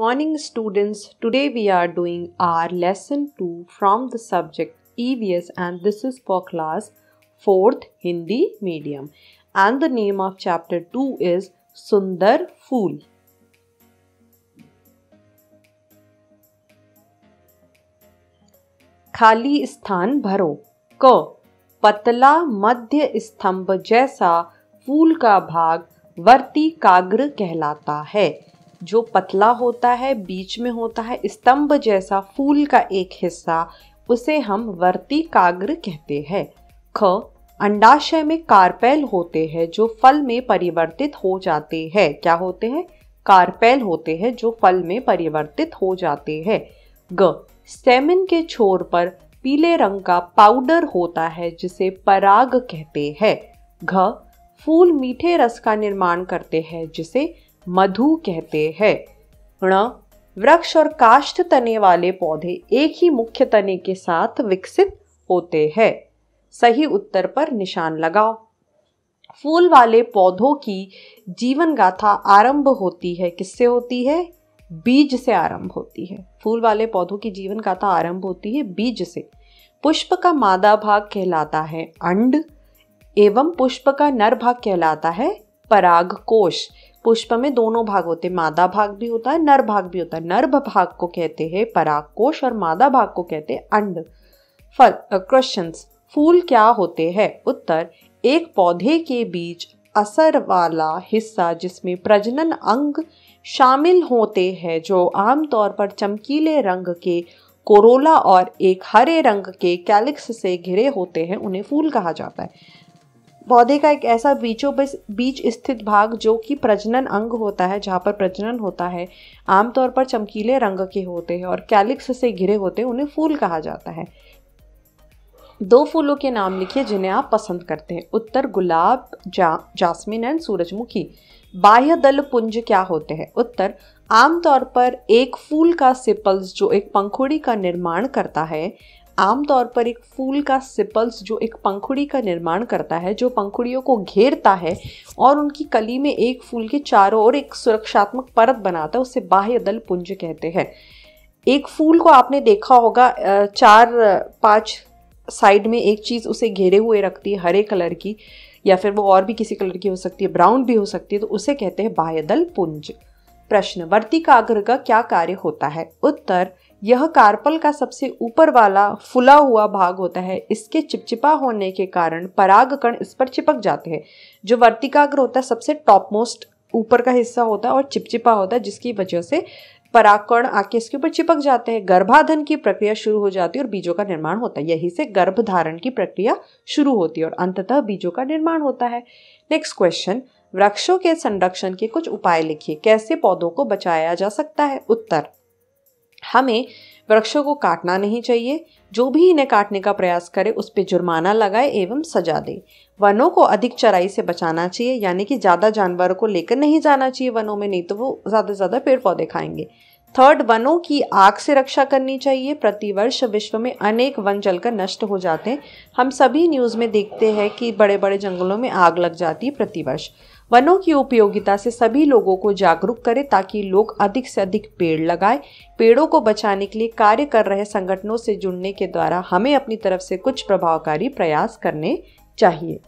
Morning students, today we are doing our lesson 2 from the subject E.V.S. and this is for class 4th Hindi medium and the name of chapter 2 is सूंदर फूल। खाली स्थान भरो। क, पतला मध्य स्तंभ जैसा फूल का भाग वर्तिकाग्र कहलाता है। जो पतला होता है, बीच में होता है, स्तंभ जैसा फूल का एक हिस्सा, उसे हम वर्तिकाग्र कहते हैं। ख, अंडाशय में कार्पेल होते हैं जो फल में परिवर्तित हो जाते हैं। क्या होते हैं? कार्पेल होते हैं जो फल में परिवर्तित हो जाते हैं। ग, स्टेमन के छोर पर पीले रंग का पाउडर होता है जिसे पराग कहते हैं। घ, फूल मीठे रस का निर्माण करते हैं जिसे मधु कहते हैं। ण, वृक्ष और काष्ठ तने वाले पौधे एक ही मुख्य तने के साथ विकसित होते हैं। सही उत्तर पर निशान लगाओ। फूल वाले पौधों की जीवन गाथा आरंभ होती है, किससे होती है? बीज से आरंभ होती है। फूल वाले पौधों की जीवन गाथा आरंभ होती है बीज से। पुष्प का मादा भाग कहलाता है अंड एवं पुष्प का नर भाग कहलाता है पराग कोश। पुष्प में दोनों भाग होते हैं, मादा भाग भी होता है, नर भाग भी होता है। नर भाग को कहते हैं परागकोश और मादा भाग को कहते हैं अंड। फल क्वेश्चंस, फूल क्या होते हैं? उत्तर, एक पौधे के बीज असर वाला हिस्सा जिसमें प्रजनन अंग शामिल होते हैं जो आमतौर पर चमकीले रंग के कोरोला और एक हरे रंग के कैलिक्स से घिरे होते हैं, उन्हें फूल कहा जाता है। पौधे का एक ऐसा बीचों बीच स्थित भाग जो कि प्रजनन अंग होता है, जहाँ पर प्रजनन होता है, आमतौर पर चमकीले रंग के होते हैं और कैलिक्स से घिरे होते हैं, उन्हें फूल कहा जाता है। दो फूलों के नाम लिखिए जिन्हें आप पसंद करते हैं। उत्तर, गुलाब, जास्मिन एंड सूरजमुखी। बाह्य दल पुंज क्या होते हैं? उत्तर, आमतौर पर एक फूल का सिपल्स जो एक पंखुड़ी का निर्माण करता है, आमतौर पर एक फूल का सिपल्स जो एक पंखुड़ी का निर्माण करता है, जो पंखुड़ियों को घेरता है और उनकी कली में एक फूल के चारों ओर एक सुरक्षात्मक परत बनाता है, उसे बाह्य दल पुंज कहते हैं। एक फूल को आपने देखा होगा, 4-5 साइड में एक चीज़ उसे घेरे हुए रखती है, हरे कलर की या फिर वो और भी किसी कलर की हो सकती है, ब्राउन भी हो सकती है, तो उसे कहते हैं बाह्य दल पुंज। प्रश्न, वर्तिकाग्र का क्या कार्य होता है? उत्तर, यह कार्पल का सबसे ऊपर वाला फुला हुआ भाग होता है। इसके चिपचिपा होने के कारण परागकण इस पर चिपक जाते हैं। जो वर्तिकाग्र होता है सबसे टॉप मोस्ट ऊपर का हिस्सा होता है और चिपचिपा होता है, जिसकी वजह से परागकण आके इसके ऊपर चिपक जाते हैं। गर्भाधान की प्रक्रिया शुरू हो जाती है और बीजों का निर्माण होता है। यही से गर्भधारण की प्रक्रिया शुरू होती है और अंततः बीजों का निर्माण होता है। नेक्स्ट क्वेश्चन, वृक्षों के संरक्षण के कुछ उपाय लिखिए। कैसे पौधों को बचाया जा सकता है? उत्तर, हमें वृक्षों को काटना नहीं चाहिए। जो भी इन्हें काटने का प्रयास करे उस पर जुर्माना लगाए एवं सजा दे। वनों को अधिक चराई से बचाना चाहिए, यानी कि ज़्यादा जानवरों को लेकर नहीं जाना चाहिए वनों में, नहीं तो वो ज़्यादा से ज़्यादा पेड़ पौधे खाएंगे। थर्ड, वनों की आग से रक्षा करनी चाहिए। प्रतिवर्ष विश्व में अनेक वन जलकर नष्ट हो जाते हैं। हम सभी न्यूज़ में देखते हैं कि बड़े बड़े जंगलों में आग लग जाती है प्रतिवर्ष। वनों की उपयोगिता से सभी लोगों को जागरूक करें ताकि लोग अधिक से अधिक पेड़ लगाएं। पेड़ों को बचाने के लिए कार्य कर रहे संगठनों से जुड़ने के द्वारा हमें अपनी तरफ से कुछ प्रभावकारी प्रयास करने चाहिए।